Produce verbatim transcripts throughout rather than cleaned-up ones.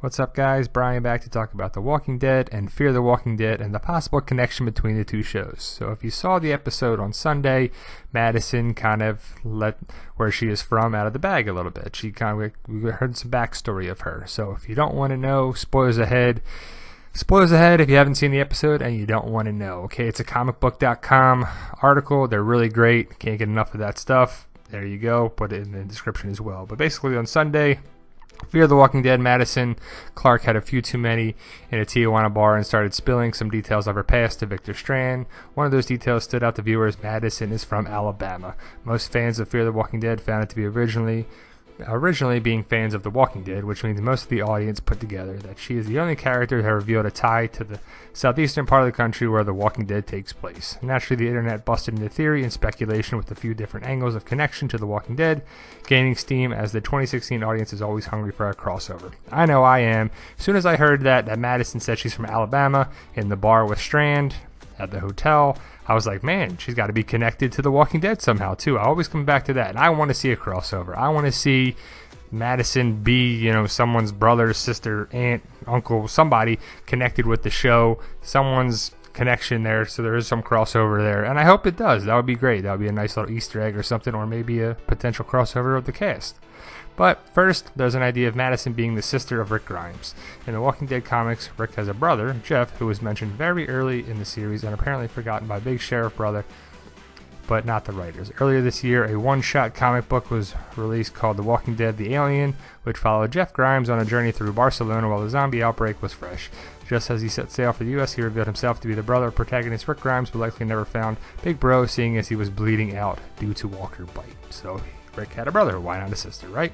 What's up, guys? Brian back to talk about The Walking Dead and Fear the Walking Dead and the possible connection between the two shows. So if you saw the episode on Sunday, Madison kind of let where she is from out of the bag a little bit. She kind of, we heard some backstory of her. So if you don't want to know, spoilers ahead. Spoilers ahead if you haven't seen the episode and you don't want to know. Okay, it's a comic book dot com article. They're really great. Can't get enough of that stuff. There you go. Put it in the description as well. But basically on Sunday, Fear the Walking Dead, Madison Clark had a few too many in a Tijuana bar and started spilling some details of her past to Victor Strand. One of those details stood out to viewers. Madison is from Alabama. Most fans of Fear the Walking Dead found it to be originally originally being fans of The Walking Dead, which means most of the audience put together that she is the only character that revealed a tie to the southeastern part of the country where The Walking Dead takes place. Naturally, the internet busted into theory and speculation with a few different angles of connection to The Walking Dead, gaining steam as the twenty sixteen audience is always hungry for a crossover. I know I am. As soon as I heard that, that Madison said she's from Alabama in the bar with Strand at the hotel, I was like, man, she's got to be connected to The Walking Dead somehow, too. I always come back to that, and I want to see a crossover. I want to see Madison be, you know, someone's brother, sister, aunt, uncle, somebody connected with the show, someone's connection there, so there is some crossover there, and I hope it does. That would be great. That would be a nice little Easter egg or something, or maybe a potential crossover of the cast. But first, there's an idea of Madison being the sister of Rick Grimes. In The Walking Dead comics, Rick has a brother, Jeff, who was mentioned very early in the series and apparently forgotten by Big Sheriff Brother, but not the writers. Earlier this year, a one-shot comic book was released called The Walking Dead: The Alien, which followed Jeff Grimes on a journey through Barcelona while the zombie outbreak was fresh. Just as he set sail for the U S, he revealed himself to be the brother of protagonist Rick Grimes, but likely never found Big Bro, seeing as he was bleeding out due to walker bite. So Rick had a brother, why not a sister, right?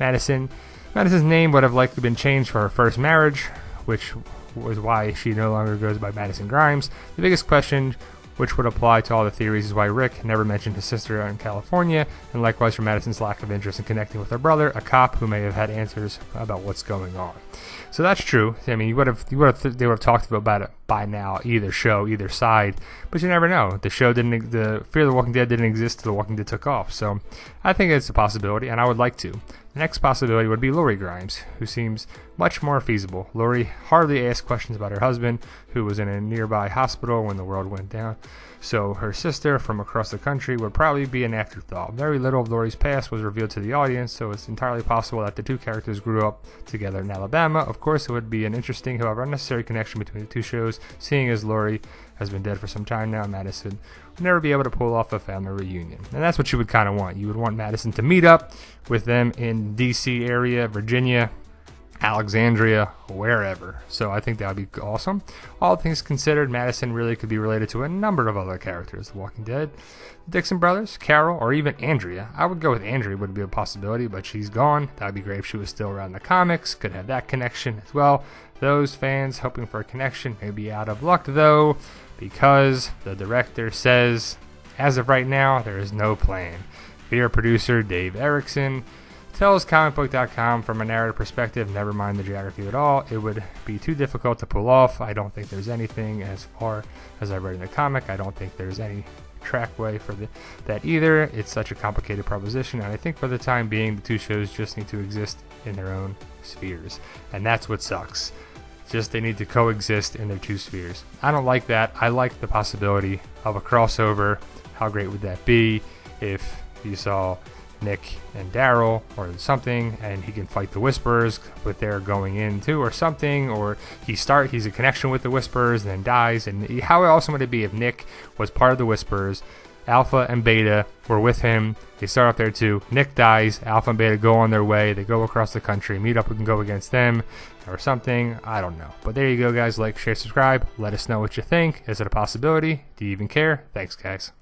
Madison, Madison's name would have likely been changed for her first marriage, which was why she no longer goes by Madison Grimes. The biggest question, which would apply to all the theories, is why Rick never mentioned his sister in California, and likewise for Madison's lack of interest in connecting with her brother, a cop who may have had answers about what's going on. So that's true. I mean, you would have, you would have, they would have talked about it by now, either show, either side, but you never know. The show didn't, the Fear the Walking Dead didn't exist till The Walking Dead took off, so I think it's a possibility, and I would like to. The next possibility would be Lori Grimes, who seems much more feasible. Lori hardly asked questions about her husband, who was in a nearby hospital when the world went down, so her sister from across the country would probably be an afterthought. Very little of Lori's past was revealed to the audience, so it's entirely possible that the two characters grew up together in Alabama. Of course, it would be an interesting, however unnecessary, connection between the two shows, seeing as Lori has been dead for some time now, and Madison would never be able to pull off a family reunion. And that's what you would kind of want. You would want Madison to meet up with them in D C area, Virginia, Alexandria, wherever. So I think that would be awesome. All things considered, Madison really could be related to a number of other characters: The Walking Dead, the Dixon Brothers, Carol, or even Andrea. I would go with Andrea would be a possibility, but she's gone. That would be great if she was still around the comics. Could have that connection as well. Those fans hoping for a connection may be out of luck, though, because the director says, as of right now, there is no plan. Fear producer Dave Erickson tells comic book dot com, from a narrative perspective, never mind the geography at all, it would be too difficult to pull off. I don't think there's anything, as far as I read in the comic, I don't think there's any trackway for the, that either. It's such a complicated proposition, and I think for the time being, the two shows just need to exist in their own spheres. And that's what sucks. Just they need to coexist in their two spheres. I don't like that. I like the possibility of a crossover. How great would that be if you saw Nick and Daryl or something, and he can fight the Whisperers with their going in too or something, or he start he's a connection with the Whisperers and then dies. And how awesome would it be if Nick was part of the Whisperers, Alpha and Beta were with him, they start off there too, Nick dies, Alpha and Beta go on their way, they go across the country, meet up and go against them or something. I don't know, but there you go, guys. Like, share, subscribe, let us know what you think. Is it a possibility? Do you even care? Thanks, guys.